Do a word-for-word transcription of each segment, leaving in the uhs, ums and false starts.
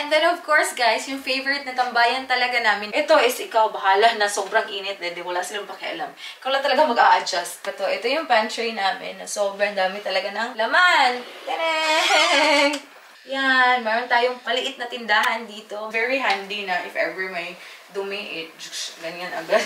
And then of course guys, yung favorite na tambayan talaga namin, ito is ikaw bahala na sobrang init, hindi wala silang pakialam. Ikaw lang talaga mag-a-adjust. Ito, ito yung pantry namin na sobrang dami talaga ng laman. Tadang! Yan, meron tayong paliit na tindahan dito. Very handy na if ever may dumi, eh, ganyan agad.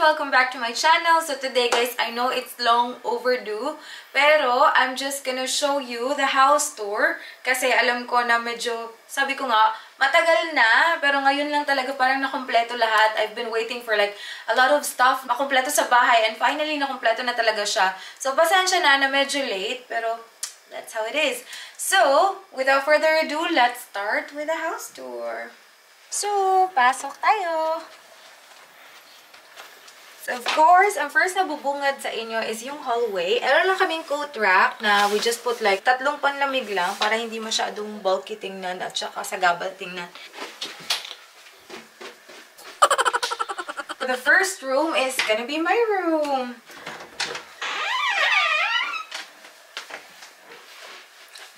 Welcome back to my channel. So today guys, I know it's long overdue, pero I'm just gonna show you the house tour. Kasi alam ko na medyo, sabi ko nga, matagal na, pero ngayon lang talaga parang nakompleto lahat. I've been waiting for like a lot of stuff makompleto sa bahay, and finally nakompleto na talaga siya. So pasensya na na medyo late, pero that's how it is. So without further ado, let's start with the house tour. So pasok tayo! Of course, ang first na bubungad sa inyo is yung hallway. Meron lang kaming coat rack na we just put like tatlong panlamig lang para hindi masyadong bulky tingnan at saka sagabal tingnan. The first room is gonna be my room.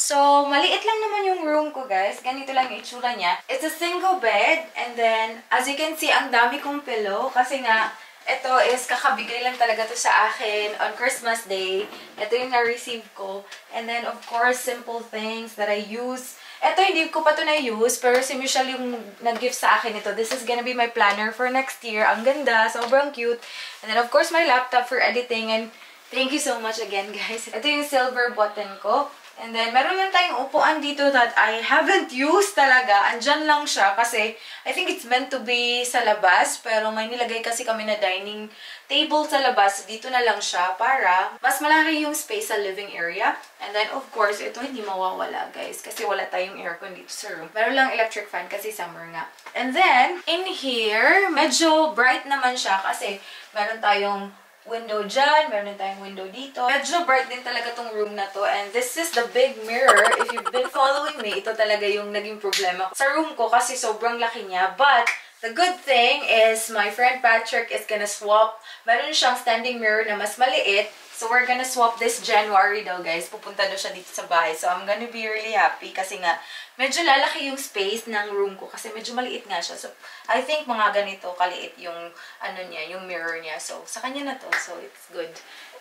So, maliit lang naman yung room ko, guys. Ganito lang yung itsura niya. It's a single bed, and then, as you can see, ang dami kong pillow kasi nga, ito is kakabigay lang talaga to sa akin on Christmas Day. Ito yung na-receive ko. And then, of course, simple things that I use. Ito, hindi ko pa to na-use, pero si Michelle yung nag-gift sa akin ito. This is gonna be my planner for next year. Ang ganda, sobrang cute. And then, of course, my laptop for editing. And thank you so much again, guys. Ito yung silver button ko. And then, meron lang tayong upuan dito that I haven't used talaga. Andyan lang siya kasi I think it's meant to be sa labas. Pero may nilagay kasi kami na dining table sa labas. So, dito na lang siya para mas malaki yung space sa living area. And then, of course, ito hindi mawawala, guys. Kasi wala tayong aircon dito sa room. Meron lang electric fan kasi summer nga. And then, in here, medyo bright naman siya kasi meron tayong window dyan, meron tayong window dito. Medyo bright din talaga tong room na to, and this is the big mirror. If you've been following me, ito talaga yung naging problema sa room ko kasi sobrang laki niya, but the good thing is my friend Patrick is gonna swap. Meron siyang standing mirror na mas maliit, so we're gonna swap this January daw, guys. Pupunta daw siya dito sa bahay, so I'm gonna be really happy kasi nga medyo lalaki yung space ng room ko kasi medyo maliit nga siya. So I think mga ganito kaliit yung ano niya, yung mirror niya. So sa kanya na to, so it's good.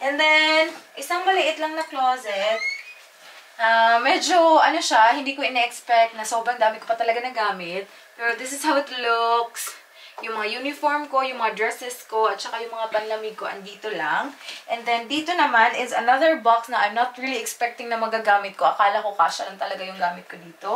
And then isang maliit lang na closet. Uh, medyo ano siya, hindi ko ina-expect na sobrang dami ko pa talaga nagamit. Pero this is how it looks. Yung mga uniform ko, yung mga dresses ko, at saka yung mga panlamig ko, andito lang. And then, dito naman is another box na I'm not really expecting na magagamit ko. Akala ko kasya lang talaga yung gamit ko dito.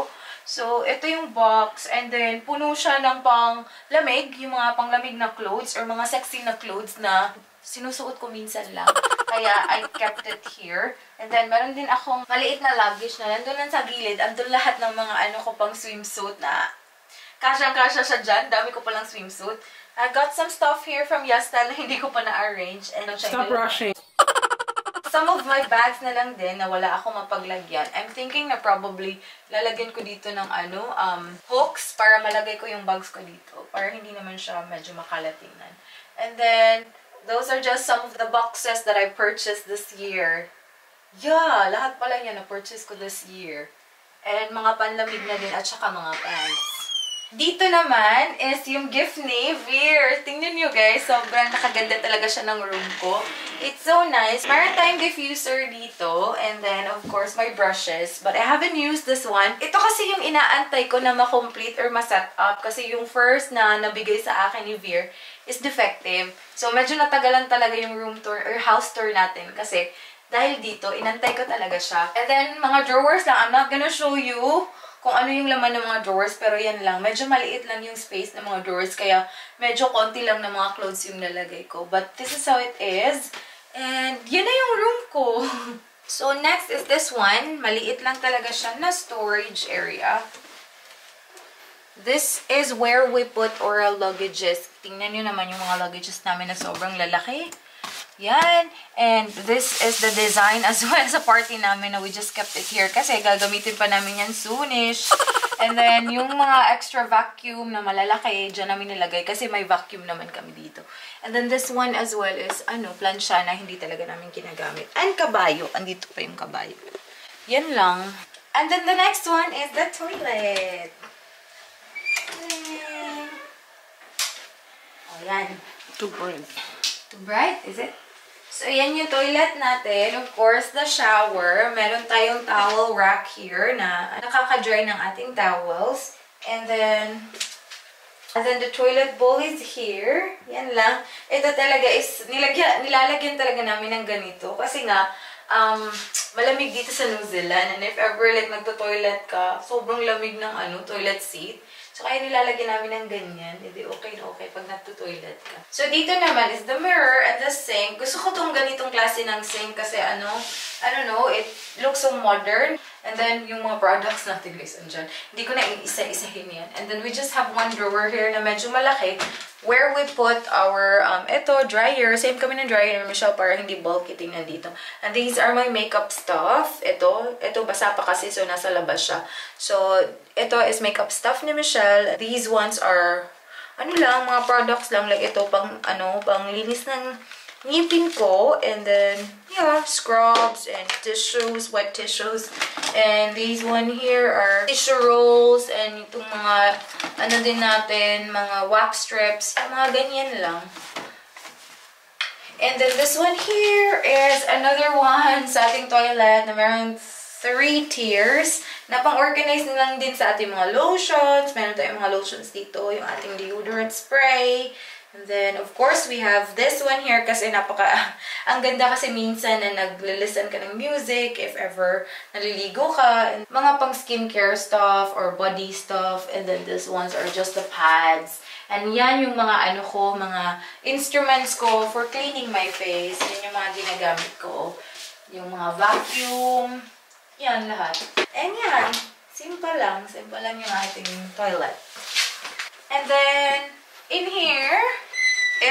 So, ito yung box. And then, puno siya ng panglamig. Yung mga panglamig na clothes or mga sexy na clothes na sinusuot ko minsan lang. Kaya, I kept it here. And then, meron din akong maliit na luggage na nandun lang sa gilid. Andun lahat ng mga ano ko pang swimsuit na kasyang-kasya siya dyan. Dami ko palang swimsuit. I got some stuff here from Yastel na hindi ko pa na-arrange. Stop rushing. Some of my bags na lang din na wala ako mapaglagyan. I'm thinking na probably lalagyan ko dito ng ano, um, hooks para malagay ko yung bags ko dito. Para hindi naman siya medyo makalatingnan. And then, those are just some of the boxes that I purchased this year. Yeah, lahat pala yan na-purchase ko this year. And mga panlamig na din at saka mga pants. Dito naman is yung gift ni Veer. Tingnan nyo, guys. Sobrang nakaganda talaga siya ng room ko. It's so nice. Meron tayong diffuser dito. And then, of course, my brushes. But I haven't used this one. Ito kasi yung inaantay ko na ma-complete or ma-set up. Kasi yung first na nabigay sa akin ni Veer is defective. So, medyo natagalan talaga yung room tour or house tour natin. Kasi, dahil dito, inantay ko talaga siya. And then, mga drawers lang. I'm not gonna show you kung ano yung laman ng mga drawers, pero yan lang. Medyo maliit lang yung space ng mga drawers, kaya medyo konti lang ng mga clothes yung nalagay ko. But this is how it is. And yun na yung room ko. So next is this one. Maliit lang talaga siya na storage area. This is where we put our luggages. Tingnan nyo naman yung mga luggages namin na sobrang lalaki. Yan. And this is the design as well sa party namin na we just kept it here kasi gagamitin pa namin yan soonish. And then, yung mga extra vacuum na malalaki, dyan namin nilagay kasi may vacuum naman kami dito. And then, this one as well is, ano, plancha na hindi talaga namin ginagamit. And kabayo. Andito pa yung kabayo. Yan lang. And then, the next one is the toilet. O, yan. Too bright. Too bright, is it? So, yan yung toilet natin. Of course, the shower. Meron tayong towel rack here na nakaka-dry ng ating towels. And then, and then the toilet bowl is here. Yan lang. Ito talaga is, nilagyan, nilalagyan talaga namin ng ganito. Kasi nga, um, malamig dito sa New Zealand. And if ever, like, nagto-toilet ka, sobrang lamig ng, ano, toilet seat. So, kaya nilalagyan namin ng ganyan. Hindi okay na okay pag nagtutoilet ka. So, dito naman is the mirror and the sink. Gusto ko tong ganitong klase ng sink kasi ano, I don't know, it looks so modern. And then, yung mga products natin guys, andyan. Hindi ko na iisa-isahin yan. And then, we just have one drawer here na medyo malaki where we put our, um, ito, dryer. Same kami ng dryer, Michelle, para hindi bulky tingnan dito. And these are my makeup stuff. Ito, ito basa pa kasi, so nasa labas siya. So, ito is makeup stuff ni Michelle. These ones are, ano lang, mga products lang. Like ito, pang, ano, pang linis ng ngipin ko. And then, yeah, scrubs and tissues, wet tissues. And these one here are tissue rolls. And itong mga, ano din natin, mga wax strips. Mga ganyan lang. And then this one here is another one sa ating toilet na meron three tiers. Napang-organize nilang din sa ating mga lotions. Meron tayong mga lotions dito. Yung ating deodorant spray. And then, of course, we have this one here kasi napaka... Ang ganda kasi minsan na nag-listen ka ng music. If ever naliligo ka. And mga pang-skincare stuff or body stuff. And then, these ones are just the pads. And yan yung mga ano ko, mga instruments ko for cleaning my face. Yan yung mga ginagamit ko. Yung mga vacuum. Yan lahat. And yan, simple lang. Simple lang yung ating toilet. And then, in here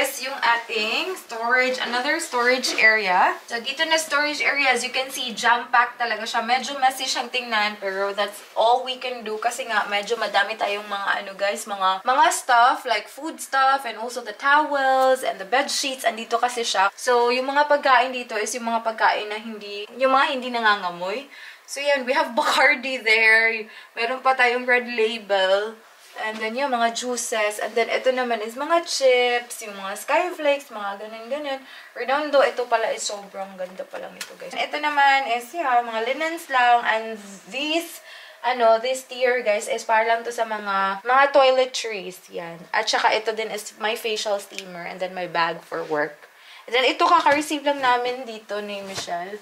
is yung ating storage. Another storage area. So, dito na storage area, as you can see, jam-packed talaga siya. Medyo messy siyang tingnan, pero that's all we can do. Kasi nga, medyo madami tayong mga, ano guys, mga mga stuff, like food stuff, and also the towels, and the bed sheets. Andito kasi siya. So, yung mga pagkain dito is yung mga pagkain na hindi, yung mga hindi nangangamoy. So, yan, we have Bacardi there. Meron pa tayong Red Label. And then, yung mga juices. And then, ito naman is mga chips, yung mga skyflakes, mga ganun-ganun. Redondo, ito pala is sobrang ganda pala ito, guys. And ito naman is, yeah, mga linens lang. And these, ano, this tier, guys, is para lang to sa mga, mga toiletries. Yan. At saka, ito din is my facial steamer and then my bag for work. And then, ito kaka-receive lang namin dito ni Michelle.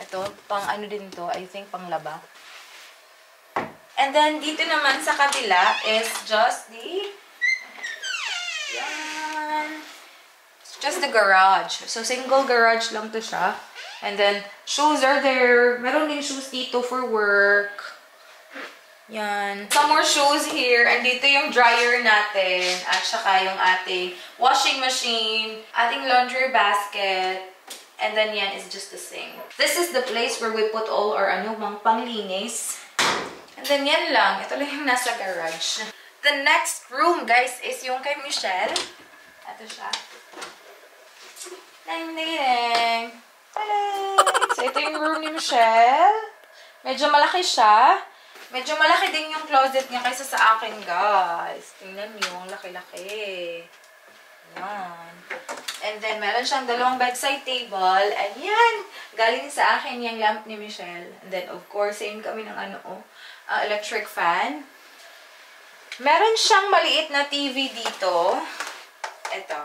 Ito, pang ano din to, I think pang laba. And then, dito naman sa kabila is just the... Yan. Just the garage. So, single garage lang to siya. And then, shoes are there. Meron din shoes dito for work. Yan. Some more shoes here. And dito yung dryer natin. At saka yung ating washing machine. Ating laundry basket. And then, yan is just the sink. This is the place where we put all our ano, mga panglinis. And then, yan lang. Ito lang yung nasa garage. The next room, guys, is yung kay Michelle. Ito siya. Ding-ding-ding! Hello! So, ito yung room ni Michelle. Medyo malaki siya. Medyo malaki din yung closet niya kaysa sa akin, guys. Tingnan niyo, laki-laki. Yan. And then, meron siyang dalawang bedside table. And yan! Galing sa akin yung lamp ni Michelle. And then, of course, same kami ng ano, oh, uh, electric fan. Meron siyang maliit na T V dito. Ito.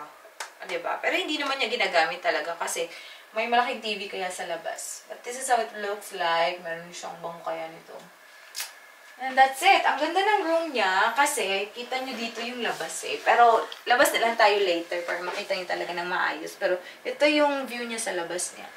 O, diba? Pero hindi naman niya ginagamit talaga kasi may malaking T V kaya sa labas. But this is how it looks like. Meron siyang bangkaya nito. And that's it. Ang ganda ng room niya kasi kita nyo dito yung labas eh. Pero labas na lang tayo later para makita nyo talaga ng maayos. Pero ito yung view niya sa labas niya.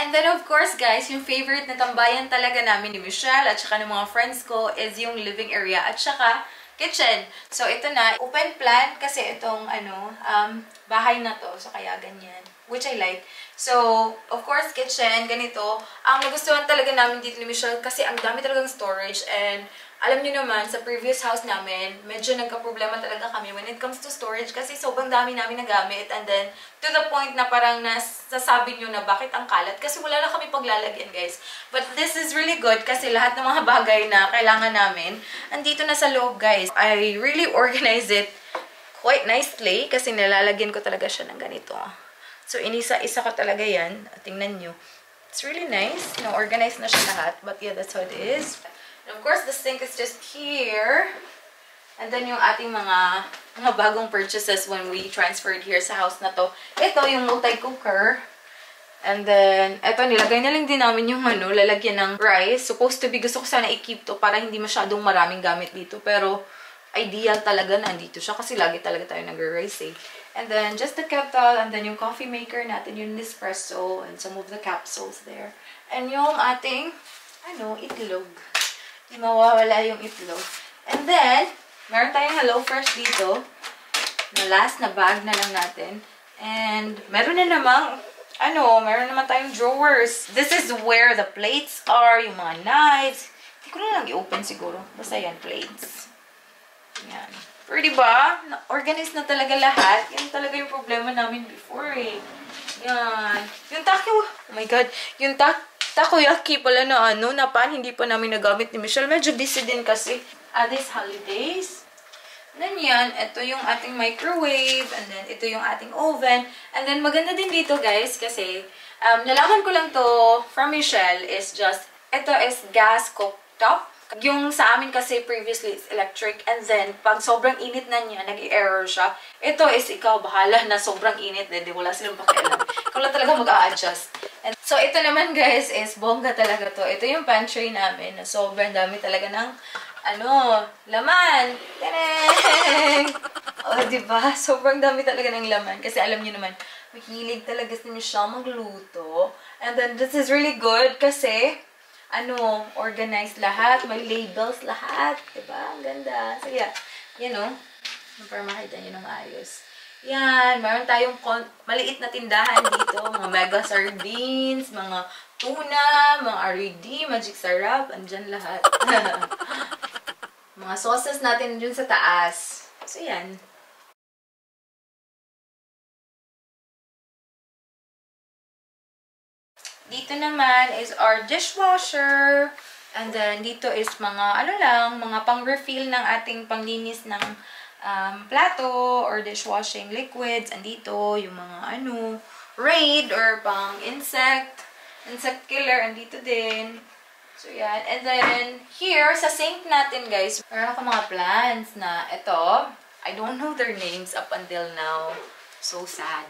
And then of course guys, yung favorite na tambayan talaga namin ni Michelle at saka ng mga friends ko is yung living area at saka kitchen. So ito na, open plan kasi itong ano, um, bahay na to. So kaya ganyan. which I like. So, of course, kitchen, ganito. Ang nagustuhan talaga namin dito ni Michelle kasi ang dami talagang storage, and alam niyo naman, sa previous house namin, medyo nagka-problema talaga kami when it comes to storage kasi sobrang dami namin nagamit, and then to the point na parang nasasabi niyo na bakit ang kalat kasi wala na kami paglalagyan, guys. But this is really good kasi lahat ng mga bagay na kailangan namin, andito na sa loob, guys. I really organize it quite nicely kasi nilalagyan ko talaga siya ng ganito. So, inisa-isa ko talaga yan. Tingnan nyo. It's really nice. Na-organize na siya lahat. But yeah, that's what it is. And of course, the sink is just here. And then yung ating mga, mga bagong purchases when we transferred here sa house na to. Ito, yung multi-cooker. And then, ito, nilagay na lang din namin yung ano, lalagyan ng rice. Supposed to be, gusto ko sana i-keep to para hindi masyadong maraming gamit dito. Pero, ideal talaga na andito siya kasi lagi talaga tayo nag-rice eh. And then, just the kettle, and then yung coffee maker natin, yung Nespresso, and some of the capsules there. And yung ating, ano, itlog. Di mawawala yung itlog. And then, meron tayong HelloFresh dito. Na last na bag na lang natin. And, meron na namang, ano, meron naman tayong drawers. This is where the plates are, yung mga knives. Hindi ko na lang i-open siguro. Basta yan, plates. Yan. Pero diba, na-organize na talaga lahat. Yan talaga yung problema namin before eh. Yan. Yung takoyaki, oh my god. Yung ta takoyaki pala na ano, na paan hindi pa namin nagamit ni Michelle. Medyo busy din kasi. Ah, these holidays. And then yan, ito yung ating microwave. And then ito yung ating oven. And then maganda din dito guys kasi um, nalaman ko lang to from Michelle is just, ito is gas cooktop. Yung sa amin kasi previously is electric, and then pag sobrang init na niya, nag-error siya. Ito is ikaw bahala na sobrang init, then wala silang pakialam. Ikaw lang talaga mag-a-adjust. So ito naman guys is bongga talaga to. Ito yung pantry namin na sobrang dami talaga ng ano, laman. Tadang! Oh, diba? Sobrang dami talaga ng laman kasi alam niyo naman, mahilig talaga si Michelle magluto. And then this is really good kasi ano, organized lahat, may labels lahat, diba? Ang ganda. So, yeah, yan o. Para makita nyo ng ayos. Yan, meron tayong maliit na tindahan dito. Mga mega sardines, mga tuna, mga R E D, magic syrup, andyan lahat. Mga sauces natin dyan sa taas. So, yan. Dito naman is our dishwasher. And then, dito is mga, ano lang, mga pang-refill ng ating panglinis ng um, plato or dishwashing liquids. And dito, yung mga, ano, Raid or pang-insect, insect killer. And dito din. So, yan. And then, here, sa sink natin, guys, meron ako mga plants na, eto, I don't know their names up until now. So sad.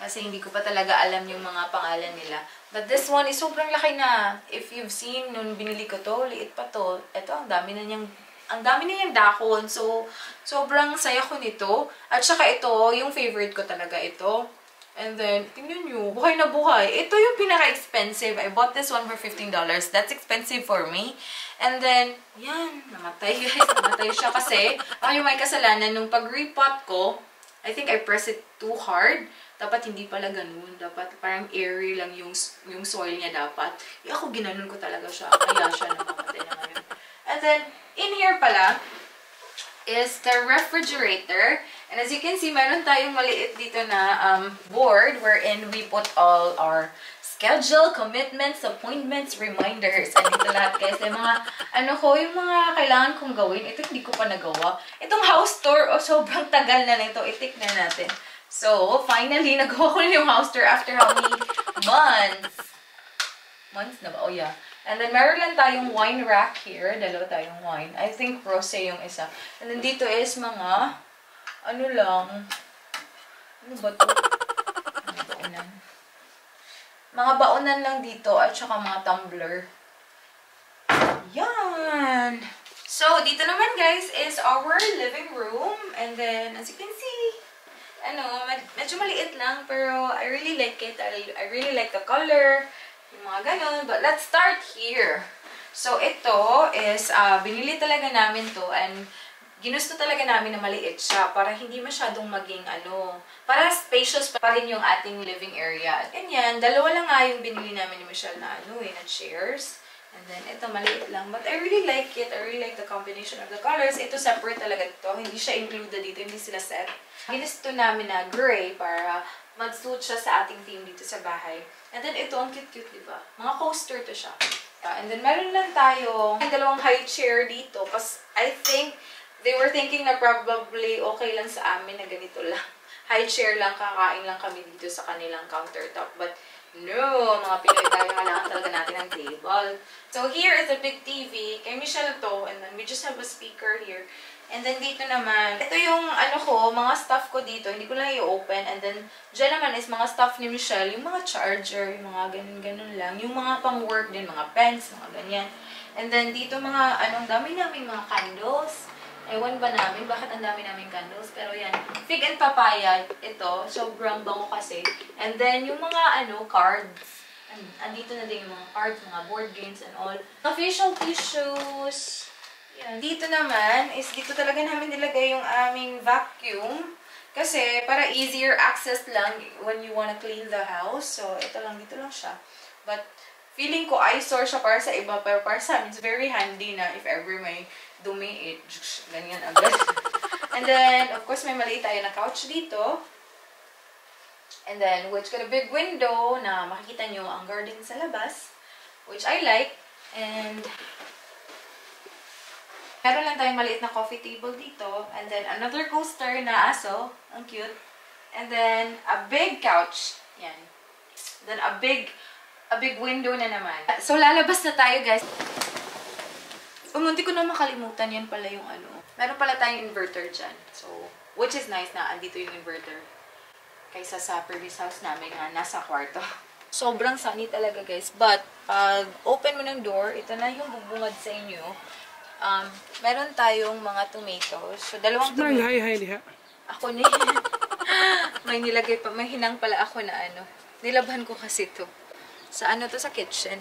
Kasi hindi ko pa talaga alam yung mga pangalan nila. But this one is sobrang laki na. If you've seen, nung binili ko to, liit pa to. Ito, ang dami na niyang, ang dami na niyang dakon. So, sobrang saya ko nito. At saka ito, yung favorite ko talaga ito. And then, tingnan nyo, buhay na buhay. Ito yung pinaka-expensive. I bought this one for fifteen dollars. That's expensive for me. And then, yan, namatay guys. Namatay siya kasi, ako yung may kasalanan nung pag-repot ko. I think I press it too hard. Dapat hindi pala ganun. Dapat parang airy lang yung, yung soil niya dapat. E ako, ginanon ko talaga siya. Kaya siya nakapatay na ngayon. And then, in here pala, is the refrigerator. And as you can see, meron tayong maliit dito na um, board wherein we put all our schedule, commitments, appointments, reminders. And dito lahat guys, yung mga, ano ko, yung mga kailangan kong gawin. Ito hindi ko pa nagawa. Itong house tour, oh, sobrang tagal na nito. I-tick na natin. So, finally, nagawa ko na yung house tour after how many months? Months na ba? Oh, yeah. And then, meron lang tayong wine rack here. Dalawa tayong wine. I think rosé yung isa. And then, dito is mga, ano lang, ano ba to? Ano ba unan? Mga baonan lang dito at saka mga tumbler. Yan! So, dito naman guys is our living room. And then, as you can see, ano, med medyo maliit lang pero I really like it. I, I really like the color. Yung mga ganun. But let's start here. So, ito is, uh, binili talaga namin to and ginusto talaga namin na maliit siya para hindi masyadong maging ano, para spacious pa rin yung ating living area. And yan, dalawa lang nga yung binili namin ni Michelle na ano eh, na chairs. And then, ito maliit lang. But I really like it. I really like the combination of the colors. Ito separate talaga dito. Hindi siya included dito. Hindi sila set. Ginusto namin na gray para mag-suit siya sa ating theme dito sa bahay. And then, ito ang cute-cute, diba? Mga coaster to siya. And then, meron lang tayo dalawang high chair dito. Kasi I think they were thinking na probably okay lang sa amin na ganito lang. High chair lang, kakain lang kami dito sa kanilang countertop. But no, mga Pinoy tayo, kailangan talaga natin ng table. So, here is a big T V. Kay Michelle to. And then, we just have a speaker here. And then, dito naman. Ito yung, ano ko, mga stuff ko dito. Hindi ko lang i-open. And then, dyan naman is mga stuff ni Michelle. Yung mga charger, yung mga ganun-ganun lang. Yung mga pang-work din, mga pens, mga ganyan. And then, dito mga, anong dami namin mga candles. Ewan ba namin? Bakit ang dami namin candles? Pero yan, fig and papaya. Ito, sobrang bango kasi. And then, yung mga, ano, cards. And, andito na din yung mga cards, mga board games and all. Official tissues. Yan. Dito naman, is dito talaga namin nilagay yung aming vacuum. Kasi, para easier access lang when you wanna clean the house. So, ito lang, dito lang siya. But, feeling ko eyesore siya para sa iba, pero para sa amin, it's very handy na if ever may dumi, it, ganyan agad. And then, of course, may maliit tayo na couch dito. And then, which got a big window na makikita nyo ang garden sa labas, which I like. And, meron lang tayong maliit na coffee table dito. And then, another coaster na aso. Ang cute. And then, a big couch. Yan. Then, a big A big window na naman. So, lalabas na tayo, guys. Umunti ko na makalimutan yan pala yung ano. Meron pala tayong inverter dyan. So, which is nice na andito yung inverter. Kaysa sa previous house namin na nasa kwarto. Sobrang sunny talaga, guys. But, pag open mo ng door, ito na yung bubungad sa inyo. Um, meron tayong mga tomatoes. So, dalawang tomatoes. Hi, hi, hi. Ako na yan. May nilagay pa. May hinang pala ako na ano. Nilabhan ko kasi to. Sa ano to, sa kitchen.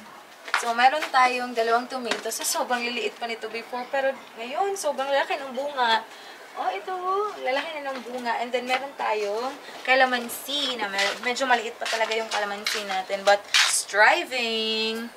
So, meron tayong dalawang tomato. So, sobrang liliit pa nito before. Pero ngayon, sobrang lalaki ng bunga. Oh, ito. Lalaki na ng bunga. And then, meron tayong kalamansi. Na medyo maliit pa talaga yung kalamansi natin. But, striving.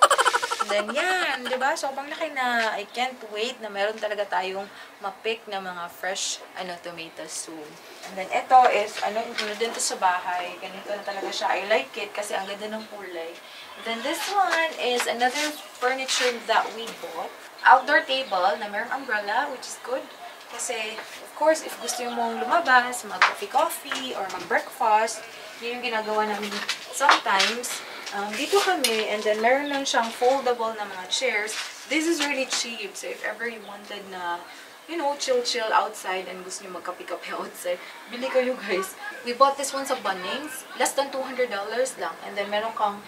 And then, yan. Diba? Sobrang laki na. I can't wait na meron talaga tayong mapick na mga fresh ano tomatoes soon. And then, ito is, ano, included to sa bahay. Ganito na talaga siya. I like it kasi ang ganda ng kulay. Then this one is another furniture that we bought. Outdoor table na mayroong umbrella, which is good. Kasi, of course, if gusto mong lumabas, mag-coffee-coffee or mag-breakfast, yun yung ginagawa namin sometimes. Um, dito kami, and then meron lang siyang foldable na mga chairs. This is really cheap. So if ever you wanted na, you know, chill-chill outside and gusto nyo magkapi-kapi outside, bili kayo, guys. We bought this one sa Bunnings. Less than two hundred dollars lang. And then meron kang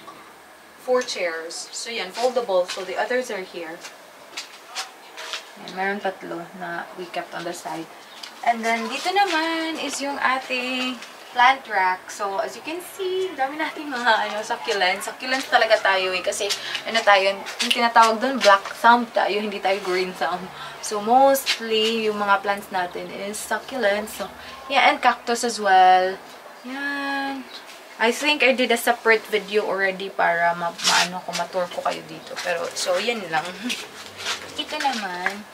four chairs. So, yan. Foldable. So, the others are here. Yan, meron tatlo na we kept on the side. And then, dito naman is yung ating plant rack. So, as you can see, dami natin mga ano, succulents. Succulents talaga tayo eh. Kasi, ano tayo, yung tinatawag doon, black thumb tayo. Hindi tayo green thumb. So, mostly, yung mga plants natin is succulents. So, yeah, and cactus as well. Yan. I think I did a separate video already para ma maano ko, ma-tour ko kayo dito. Pero, so, yan lang. Ito naman,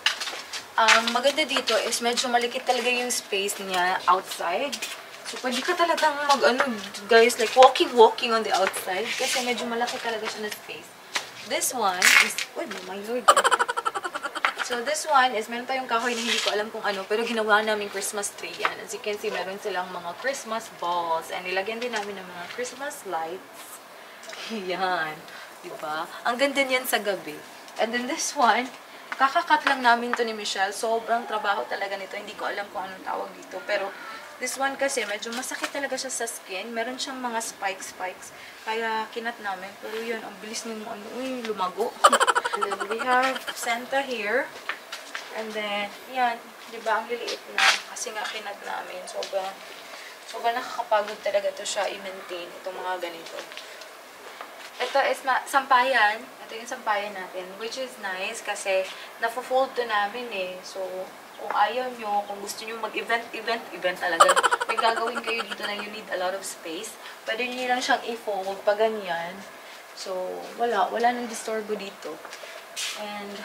um, maganda dito is medyo malikit talaga yung space niya outside. So, pwede ka talagang mag, ano, guys, like walking-walking on the outside. Kasi medyo malaki talaga siya na space. This one is, wait, oh my Lord. So, this one is, meron tayong kahoy na hindi ko alam kung ano, pero ginawa namin Christmas tree yan. As you can see, meron silang mga Christmas balls. And nilagyan din namin ng mga Christmas lights. Yan. Diba? Ang ganda niyan sa gabi. And then this one, kakakat lang namin to ni Michelle. Sobrang trabaho talaga nito. Hindi ko alam kung anong tawag dito. Pero, this one kasi, medyo masakit talaga siya sa skin. Meron siyang mga spikes-spikes. Kaya, kinat namin. Pero yun, ang bilis nung, ano, uy, lumago. And then we have Santa here. And then, yan. Diba, ang liliit na. Kasi nga kinat namin. Sobrang, sobrang nakakapagod talaga to siya i-maintain. Itong mga ganito. Ito is sampayan. Ito yung sampayan natin. Which is nice kasi na-fold to namin eh. So, Kung ayaw nyo, kung gusto nyo mag-event, event, event talaga. May gagawin kayo dito na you need a lot of space. Pwede nyo lang siyang i-fold pa ganyan. So, wala. Wala nang disturbo dito. And,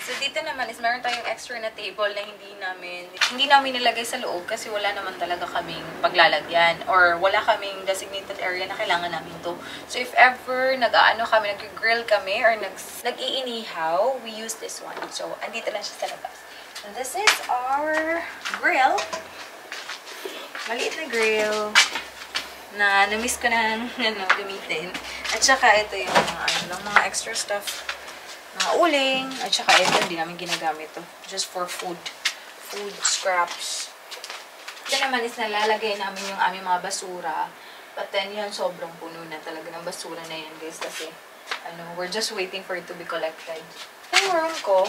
so dito naman is meron tayong extra na table na hindi namin, hindi namin nilagay sa loob kasi wala naman talaga kaming paglalagyan or wala kaming designated area na kailangan namin to. So, if ever nag-aano kami, nag-grill kami or nag-iinihaw, we use this one. So, andito lang siya sa labas. And this is our grill. Maliit na grill na na-miss ko na ano, gamitin. At saka ito yung mga, ano, mga extra stuff. Mga uling. At saka ito, hindi namin ginagamit to. Just for food. Food scraps. Ito naman is nalalagay namin yung aming mga basura. But then yan, sobrang puno na talaga ng basura na yan, guys. Kasi, ano, we're just waiting for it to be collected. Yung room ko.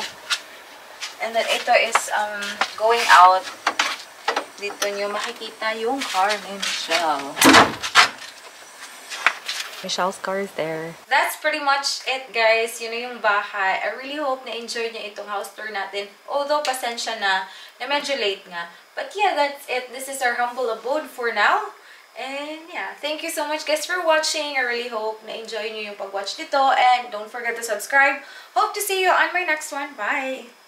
And then, ito is um going out. Dito nyo makikita yung car ni Michelle. Michelle's car is there. That's pretty much it, guys. Yun na yung bahay. I really hope na-enjoy nyo itong house tour natin. Although, pasensya na. Na medyo late nga. But yeah, that's it. This is our humble abode for now. And yeah, thank you so much, guys, for watching. I really hope na-enjoy nyo yung pag-watch nito. And don't forget to subscribe. Hope to see you on my next one. Bye!